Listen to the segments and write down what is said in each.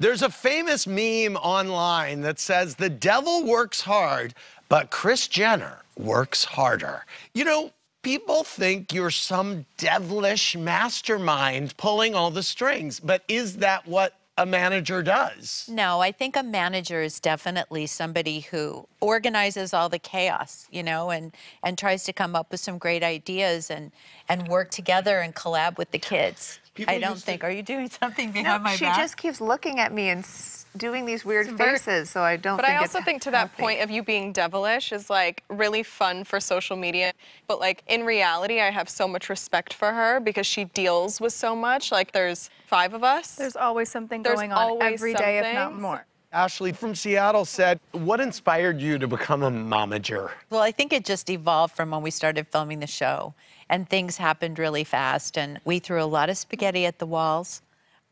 There's a famous meme online that says the devil works hard, but Kris Jenner works harder. You know, people think you're some devilish mastermind pulling all the strings, but is that what a manager does? No, I think a manager is definitely somebody who organizes all the chaos, you know, and tries to come up with some great ideas and work together and collab with the kids. People I don't think. Are you doing something behind my back? She just keeps looking at me and doing these weird faces, so I don't. But I also think to that point of you being devilish is like really fun for social media, but like in reality, I have so much respect for her because she deals with so much. Like there's five of us. There's always something going on every day, if not more. Ashley from Seattle said, what inspired you to become a momager? Well, I think it just evolved from when we started filming the show, and things happened really fast, and we threw a lot of spaghetti at the walls,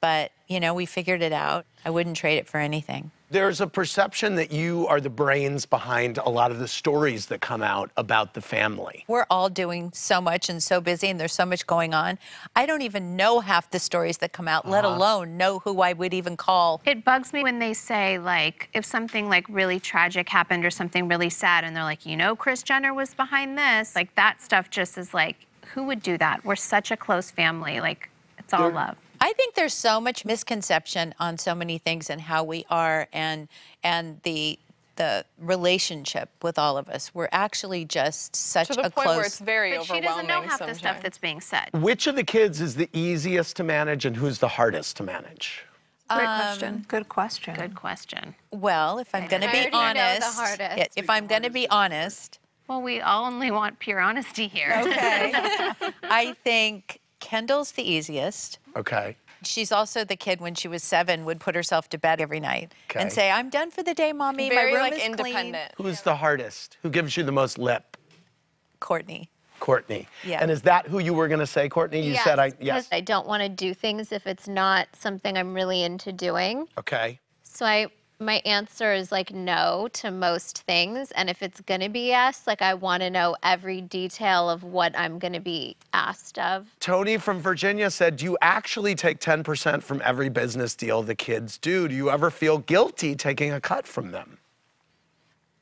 but, you know, we figured it out. I wouldn't trade it for anything. There's a perception that you are the brains behind a lot of the stories that come out about the family. We're all doing so much and so busy, and there's so much going on. I don't even know half the stories that come out, let alone know who I would even call. It bugs me when they say, like, if something, like, really tragic happened or something really sad, and they're like, you know, Kris Jenner was behind this. Like, that stuff just is like, who would do that? We're such a close family. Like, it's all love. I think there's so much misconception on so many things and how we are and the relationship with all of us. We're actually just such a close... To the point where it's very overwhelming sometimes. But she doesn't know half the stuff that's being said. Which of the kids is the easiest to manage and who's the hardest to manage? Great question. Good question. Good question. Well, if I'm going to be honest... If I'm going to be honest... Well, we all only want pure honesty here. Okay. I think... Kendall's the easiest. Okay. She's also the kid when she was 7 would put herself to bed every night and say, I'm done for the day, Mommy. My room is independent. Clean. Who's the hardest? Who gives you the most lip? Kourtney. Kourtney. Yeah. And is that who you were going to say, Kourtney? You said yes. I don't want to do things if it's not something I'm really into doing. Okay. So my answer is like no to most things, and if it's gonna be yes, like I want to know every detail of what I'm gonna be asked of. Tony from Virginia said, do you actually take 10% from every business deal the kids do? Do you ever feel guilty taking a cut from them?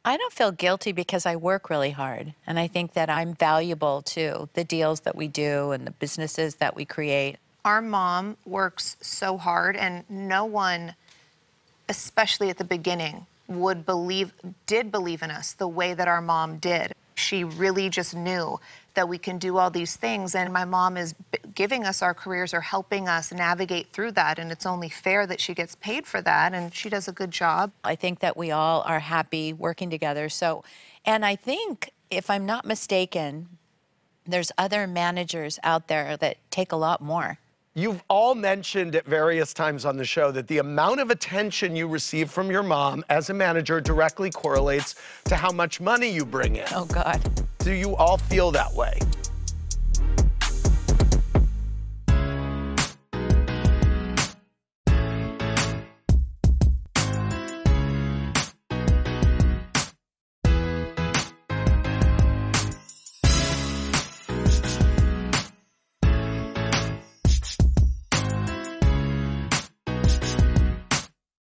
I don't feel guilty because I work really hard, and I think that I'm valuable to the deals that we do and the businesses that we create. Our mom works so hard, and no one, especially at the beginning, did believe in us the way that our mom did. She really just knew that we can do all these things, and my mom is giving us our careers or helping us navigate through that, and it's only fair that she gets paid for that, and she does a good job. I think that we all are happy working together, so, and I think, if I'm not mistaken, there's other managers out there that take a lot more. You've all mentioned at various times on the show that the amount of attention you receive from your mom as a manager directly correlates to how much money you bring in. Oh, God. Do you all feel that way?